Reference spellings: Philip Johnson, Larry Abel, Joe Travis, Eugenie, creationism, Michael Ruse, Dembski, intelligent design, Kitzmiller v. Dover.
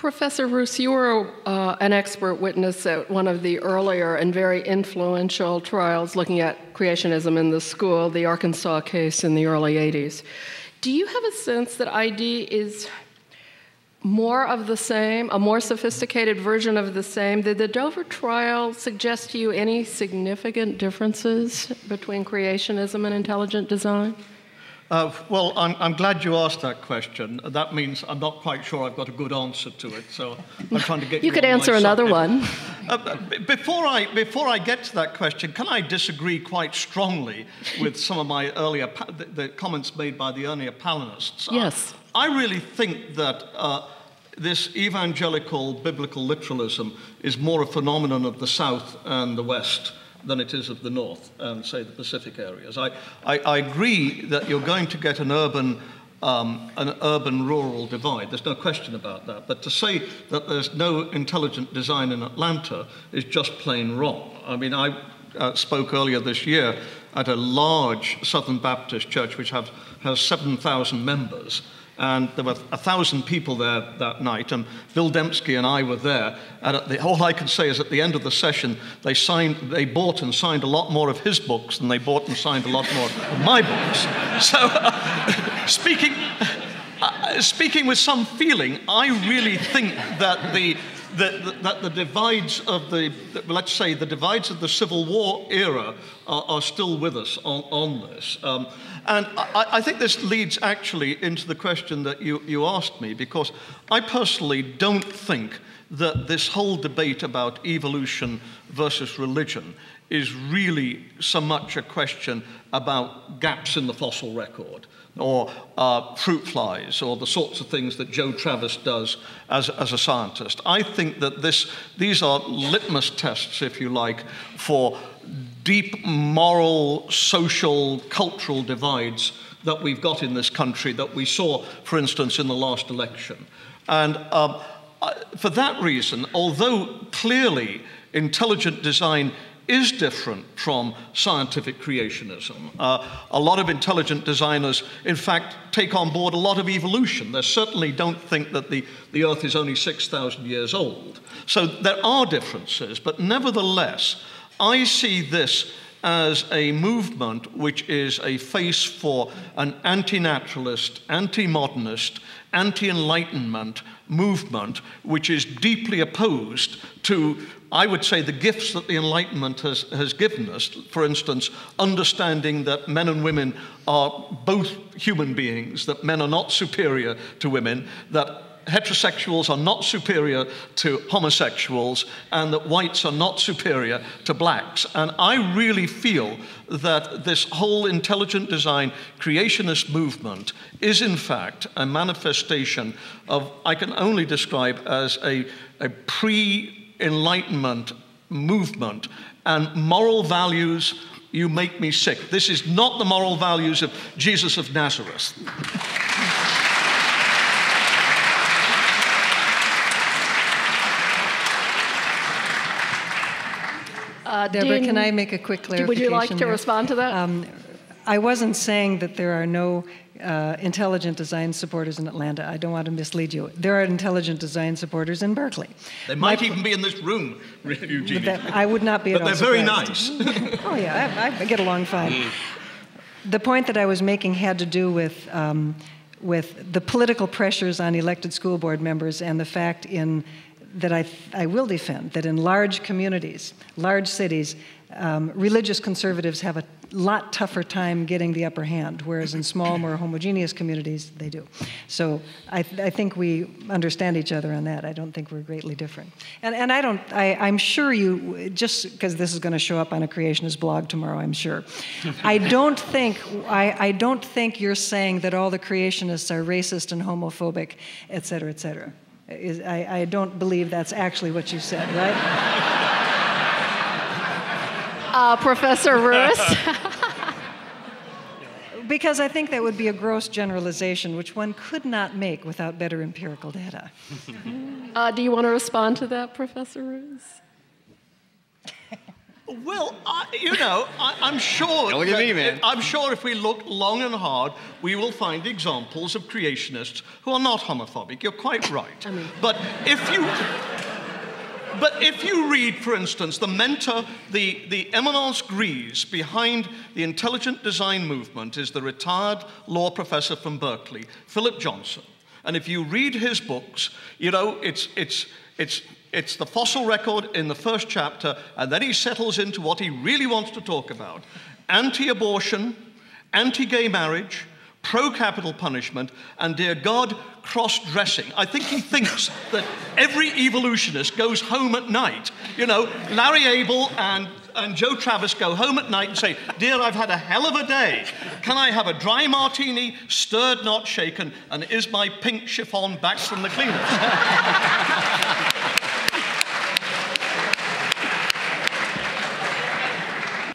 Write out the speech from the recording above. Professor Ruse, you were an expert witness at one of the earlier and very influential trials looking at creationism in the school, the Arkansas case in the early 80s. Do you have a sense that ID is more of the same, a more sophisticated version of the same? Did the Dover trial suggest to you any significant differences between creationism and intelligent design? Well, I'm glad you asked that question. That means I'm not quite sure I've got a good answer to it, so I'm trying to get you You could answer another one. Before I get to that question, can I disagree quite strongly with some of my earlier, the comments made by the earlier panelists? Yes. I really think that this evangelical biblical literalism is more a phenomenon of the South and the West than it is of the North and, say, the Pacific areas. I agree that you're going to get an urban-rural divide. There's no question about that. But to say that there's no intelligent design in Atlanta is just plain wrong. I mean, I spoke earlier this year at a large Southern Baptist church which has 7,000 members. And there were 1,000 people there that night, and Bill Dembski and I were there. And all I can say is at the end of the session, they bought and signed a lot more of his books than they bought and signed a lot more of my books. So speaking with some feeling, I really think that the divides of the divides of the Civil War era are still with us on this. And I think this leads actually into the question that you asked me, because I personally don't think that this whole debate about evolution versus religion is really so much a question about gaps in the fossil record, or fruit flies, or the sorts of things that Joe Travis does as a scientist. I think that these are litmus tests, if you like, for deep moral, social, cultural divides that we've got in this country that we saw, for instance, in the last election. And for that reason, although clearly intelligent design is different from scientific creationism. A lot of intelligent designers, in fact, take on board a lot of evolution. They certainly don't think that the Earth is only 6,000 years old. So there are differences, but nevertheless, I see this as a movement which is a face for an anti-naturalist, anti-modernist, anti-enlightenment movement, which is deeply opposed to, I would say, the gifts that the Enlightenment has given us. For instance, understanding that men and women are both human beings, that men are not superior to women, that heterosexuals are not superior to homosexuals, and that whites are not superior to blacks. And I really feel that this whole intelligent design creationist movement is, in fact, a manifestation of, I can only describe as a pre-Enlightenment movement, and moral values, you make me sick. This is not the moral values of Jesus of Nazareth. Deborah, can I make a quick clarification? Would you like to respond to that? I wasn't saying that there are no intelligent design supporters in Atlanta. I don't want to mislead you. There are intelligent design supporters in Berkeley. They might even be in this room, Eugenie. I would not be at all surprised. But they're very nice. Oh, yeah, I get along fine. The point that I was making had to do with the political pressures on elected school board members and the fact that I will defend, that in large communities, large cities, religious conservatives have a lot tougher time getting the upper hand, whereas in small, more homogeneous communities, they do. So I think we understand each other on that. I don't think we're greatly different. And I don't, I'm sure you, just because this is going to show up on a creationist blog tomorrow, I'm sure. I don't think you're saying that all the creationists are racist and homophobic, et cetera, et cetera. I don't believe that's actually what you said, right? Professor Ruse? Because I think that would be a gross generalization, which one could not make without better empirical data. Do you want to respond to that, Professor Ruse? Well, I'm sure. Look at me, man. I'm sure if we look long and hard, we will find examples of creationists who are not homophobic. You're quite right. I mean. But if you read, for instance, the mentor, the eminence grise behind the intelligent design movement is the retired law professor from Berkeley, Philip Johnson. And if you read his books, you know, it's the fossil record in the first chapter, and then he settles into what he really wants to talk about. Anti-abortion, anti-gay marriage, pro-capital punishment, and, dear God, cross-dressing. I think he thinks that every evolutionist goes home at night. You know, Larry Abel and Joe Travis go home at night and say, dear, I've had a hell of a day. Can I have a dry martini, stirred, not shaken, and is my pink chiffon back from the cleaners?